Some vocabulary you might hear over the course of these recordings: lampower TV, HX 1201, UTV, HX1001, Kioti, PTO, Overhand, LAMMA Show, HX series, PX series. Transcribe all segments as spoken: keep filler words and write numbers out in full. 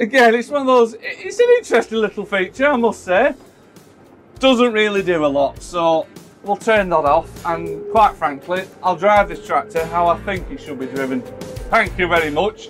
Again, it's one of those, it's an interesting little feature, I must say. Doesn't really do a lot, so we'll turn that off, and quite frankly, I'll drive this tractor how I think it should be driven. Thank you very much.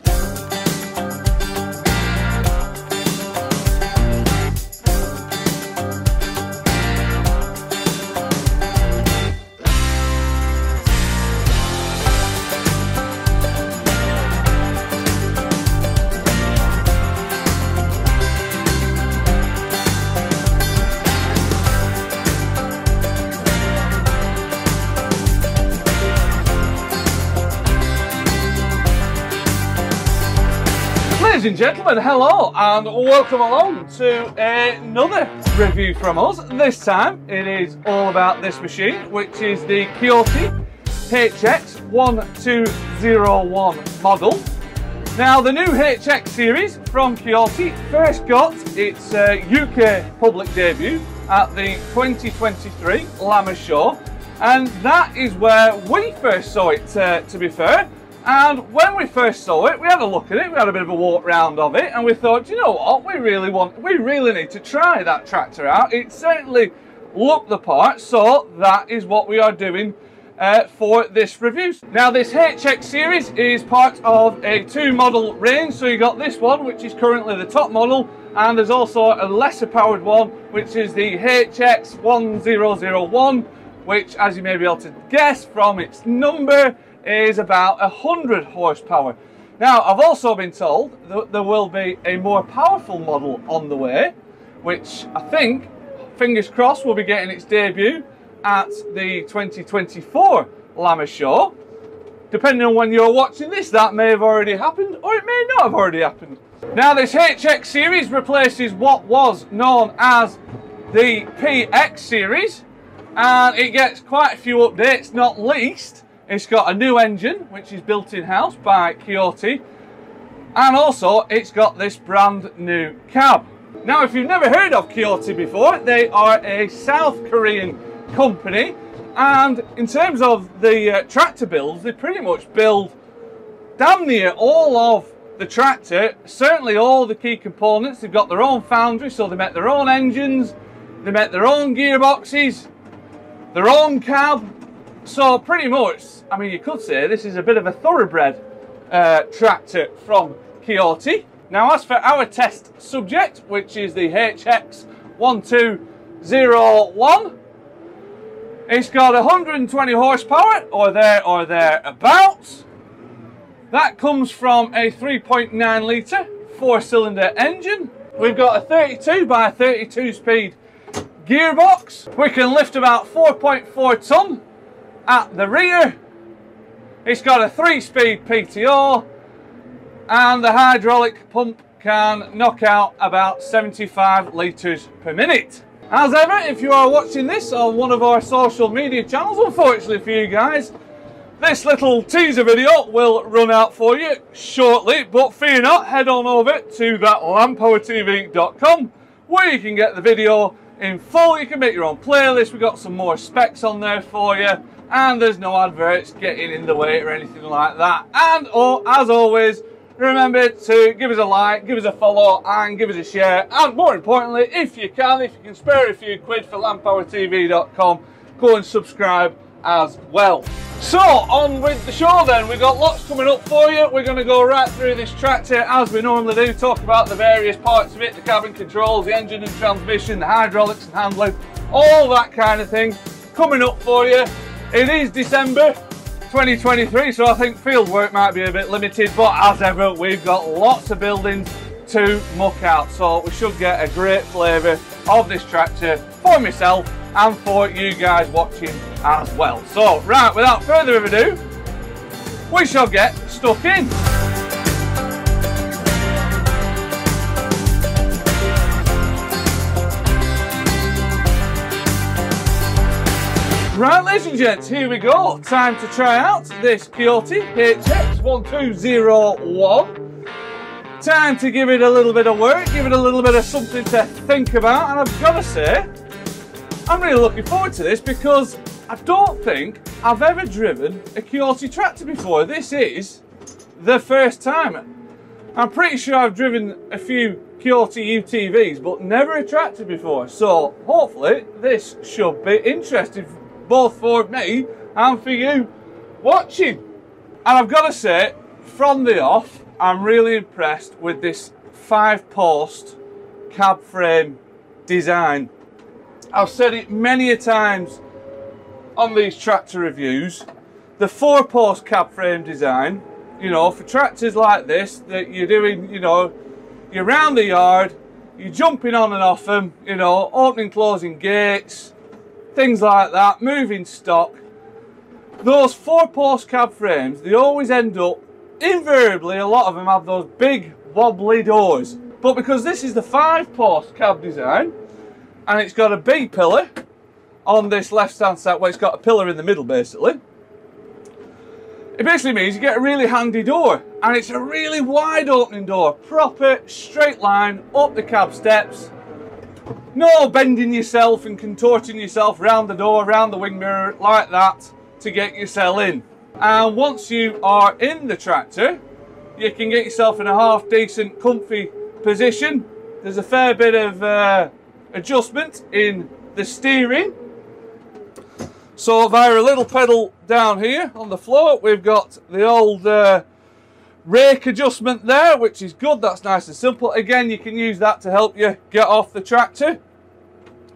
Ladies and gentlemen, hello and welcome along to another review from us. This time it is all about this machine, which is the Kioti H X one two zero one model. Now the new H X series from Kioti first got its uh, U K public debut at the twenty twenty-three LAMMA Show, and that is where we first saw it, uh, to be fair. And when we first saw it, we had a look at it, we had a bit of a walk round of it, and we thought, you know what, we really want, we really need to try that tractor out. It certainly looked the part, so that is what we are doing uh, for this review. Now this H X series is part of a two model range, so you got this one, which is currently the top model, and there's also a lesser powered one, which is the H X one zero zero one, which, as you may be able to guess from its number, is about one hundred horsepower. Now, I've also been told that there will be a more powerful model on the way, which I think, fingers crossed, will be getting its debut at the twenty twenty-four LAMMA Show. Depending on when you're watching this, that may have already happened, or it may not have already happened. Now, this H X series replaces what was known as the P X series, and it gets quite a few updates, not least, it's got a new engine, which is built in-house by Kioti, and also it's got this brand new cab. Now, if you've never heard of Kioti before, they are a South Korean company, and in terms of the uh, tractor builds, they pretty much build damn near all of the tractor, certainly all the key components. They've got their own foundry, so they make their own engines, they make their own gearboxes, their own cab. So pretty much, I mean, you could say this is a bit of a thoroughbred uh, tractor from Kioti. Now, as for our test subject, which is the H X one two zero one, it's got one hundred twenty horsepower, or there or thereabouts. That comes from a three point nine litre four-cylinder engine. We've got a thirty-two by thirty-two speed gearbox. We can lift about four point four tonne at the rear. It's got a three-speed P T O, and the hydraulic pump can knock out about seventy-five litres per minute. As ever, if you are watching this on one of our social media channels, unfortunately for you guys, this little teaser video will run out for you shortly, but fear not, head on over to that lampower T V dot com where you can get the video in full, you can make your own playlist, we've got some more specs on there for you, and there's no adverts getting in the way or anything like that. And oh, as always, remember to give us a like, give us a follow, and give us a share. And more importantly, if you can, if you can spare a few quid for lampower T V dot com, go and subscribe as well. So, on with the show then. We've got lots coming up for you. We're going to go right through this tractor as we normally do, talk about the various parts of it, the cabin controls, the engine and transmission, the hydraulics and handling, all that kind of thing coming up for you. It is December twenty twenty-three, so I think field work might be a bit limited, but as ever, we've got lots of buildings to muck out, so we should get a great flavour of this tractor for myself and for you guys watching as well. So, right, without further ado, we shall get stuck in. Right, ladies and gents, here we go. Time to try out this Kioti H X one two zero one. Time to give it a little bit of work, give it a little bit of something to think about. And I've got to say, I'm really looking forward to this because I don't think I've ever driven a Kioti tractor before. This is the first time. I'm pretty sure I've driven a few Kioti U T Vs, but never a tractor before, so hopefully this should be interesting both for me and for you watching. And I've got to say, from the off, I'm really impressed with this five-post cab frame design. I've said it many a times on these tractor reviews, the four-post cab frame design, you know, for tractors like this, that you're doing, you know, you're round the yard, you're jumping on and off them, you know, opening, closing gates, things like that, moving stock. Those four-post cab frames, they always end up, invariably, a lot of them have those big wobbly doors. But because this is the five-post cab design, and it's got a B pillar on this left-hand side, well, it's got a pillar in the middle, basically. It basically means you get a really handy door, and it's a really wide opening door, proper straight line up the cab steps, no bending yourself and contorting yourself round the door, round the wing mirror like that to get yourself in. And once you are in the tractor, you can get yourself in a half decent comfy position. There's a fair bit of uh, adjustment in the steering. So via a little pedal down here on the floor, we've got the old uh, rake adjustment there, which is good. That's nice and simple. Again, you can use that to help you get off the tractor,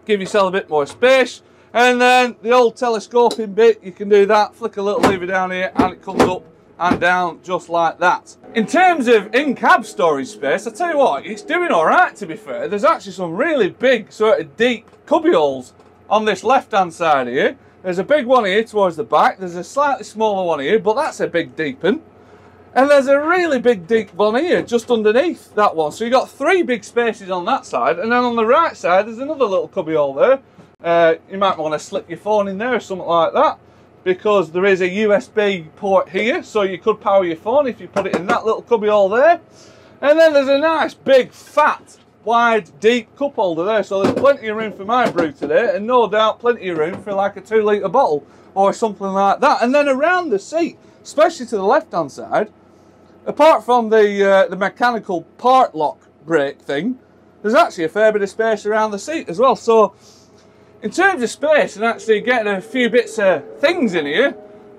give yourself a bit more space. And then the old telescoping bit, you can do that, flick a little lever down here and it comes up and down just like that. In terms of in-cab storage space, I tell you what, it's doing all right, to be fair. There's actually some really big sort of deep cubby holes on this left-hand side here. There's a big one here towards the back, there's a slightly smaller one here, but that's a big deepin. And there's a really big deep one here, just underneath that one. So you've got three big spaces on that side, and then on the right side, there's another little cubbyhole there. Uh, you might want to slip your phone in there or something like that, because there is a U S B port here, so you could power your phone if you put it in that little cubbyhole there. And then there's a nice, big, fat, wide, deep cup holder there, so there's plenty of room for my brew today, and no doubt plenty of room for like a two litre bottle or something like that. And then around the seat, especially to the left hand side, apart from the uh, the mechanical part lock brake thing, there's actually a fair bit of space around the seat as well. So in terms of space and actually getting a few bits of things in here,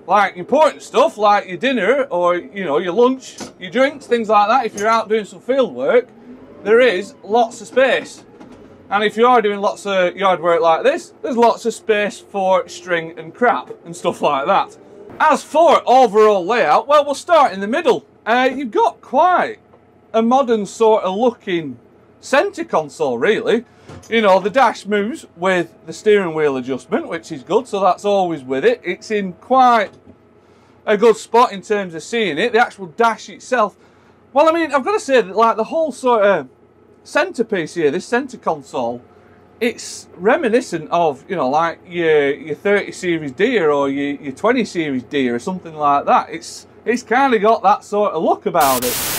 like important stuff like your dinner or, you know, your lunch, your drinks, things like that, if you're out doing some field work, there is lots of space. And if you are doing lots of yard work like this, there's lots of space for string and crap and stuff like that. As for overall layout, well, we'll start in the middle. Uh, you've got quite a modern sort of looking centre console, really. You know, the dash moves with the steering wheel adjustment, which is good, so that's always with it. It's in quite a good spot in terms of seeing it. The actual dash itself, well, I mean, I've got to say that, like, the whole sort of centerpiece here, this center console, it's reminiscent of, you know, like your your thirty series deer or your, your twenty series deer or something like that. It's it's kind of got that sort of look about it.